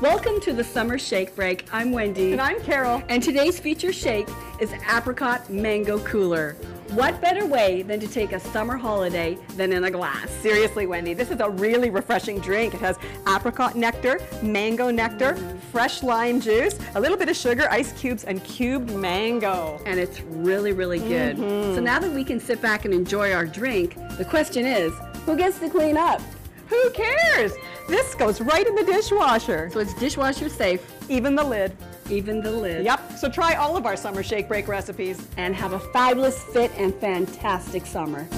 Welcome to the Summer Shake Break. I'm Wendy. And I'm Carol. And today's feature shake is Apricot Mango Cooler. What better way than to take a summer holiday than in a glass? Seriously, Wendy, this is a really refreshing drink. It has apricot nectar, mango nectar, fresh lime juice, a little bit of sugar, ice cubes, and cubed mango. And it's really, really good. So now that we can sit back and enjoy our drink, the question is, who gets to clean up? Who cares? This goes right in the dishwasher. So it's dishwasher safe. Even the lid. Even the lid. Yep, so try all of our Summer Shake Break recipes and have a fabulous fit and fantastic summer.